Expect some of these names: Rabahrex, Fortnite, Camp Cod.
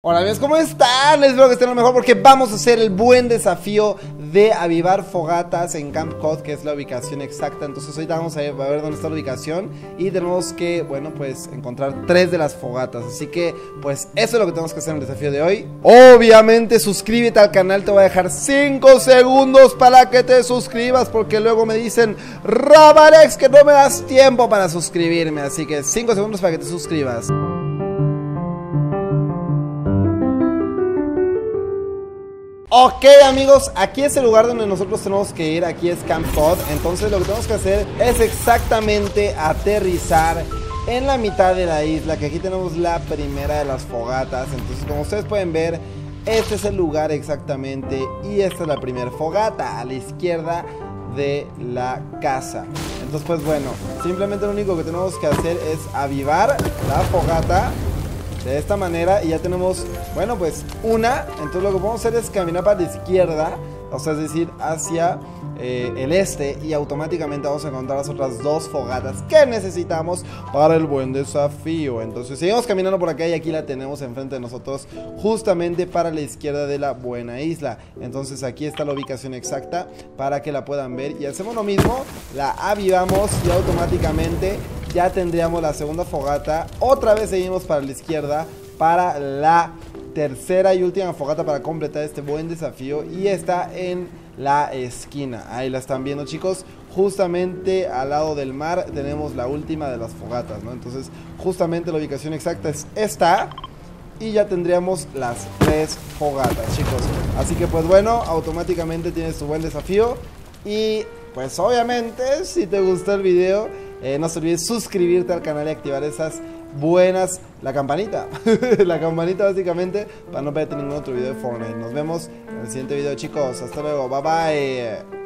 Hola amigos, ¿cómo están? Les espero que estén lo mejor porque vamos a hacer el buen desafío de avivar fogatas en Camp Cod, que es la ubicación exacta. Entonces hoy vamos a ver dónde está la ubicación y tenemos que, bueno, pues encontrar 3 de las fogatas. Así que, pues eso es lo que tenemos que hacer en el desafío de hoy. Obviamente suscríbete al canal, te voy a dejar 5 segundos para que te suscribas, porque luego me dicen, Rabahrex, que no me das tiempo para suscribirme. Así que 5 segundos para que te suscribas. Ok amigos, aquí es el lugar donde nosotros tenemos que ir, aquí es Camp Cod. Entonces lo que tenemos que hacer es exactamente aterrizar en la mitad de la isla, que aquí tenemos la primera de las fogatas. Entonces, como ustedes pueden ver, este es el lugar exactamente y esta es la primera fogata a la izquierda de la casa. Entonces, pues bueno, simplemente lo único que tenemos que hacer es avivar la fogata de esta manera y ya tenemos, bueno, pues una. Entonces lo que vamos a hacer es caminar para la izquierda, o sea, es decir, hacia el este, y automáticamente vamos a encontrar las otras 2 fogatas que necesitamos para el buen desafío. Entonces seguimos caminando por acá y aquí la tenemos enfrente de nosotros, justamente para la izquierda de la buena isla. Entonces aquí está la ubicación exacta para que la puedan ver, y hacemos lo mismo, la avivamos y automáticamente ya tendríamos la segunda fogata. Otra vez seguimos para la izquierda para la tercera y última fogata para completar este buen desafío, y está en la esquina. Ahí la están viendo, chicos. Justamente al lado del mar tenemos la última de las fogatas, ¿no? Entonces justamente la ubicación exacta es esta y ya tendríamos las 3 fogatas, chicos. Así que pues bueno, automáticamente tienes tu buen desafío. Y pues obviamente, si te gustó el video, no se olvides suscribirte al canal y activar esas buenas, la campanita, la campanita básicamente, para no perderte ningún otro video de Fortnite. Nos vemos en el siguiente video, chicos. Hasta luego, bye bye.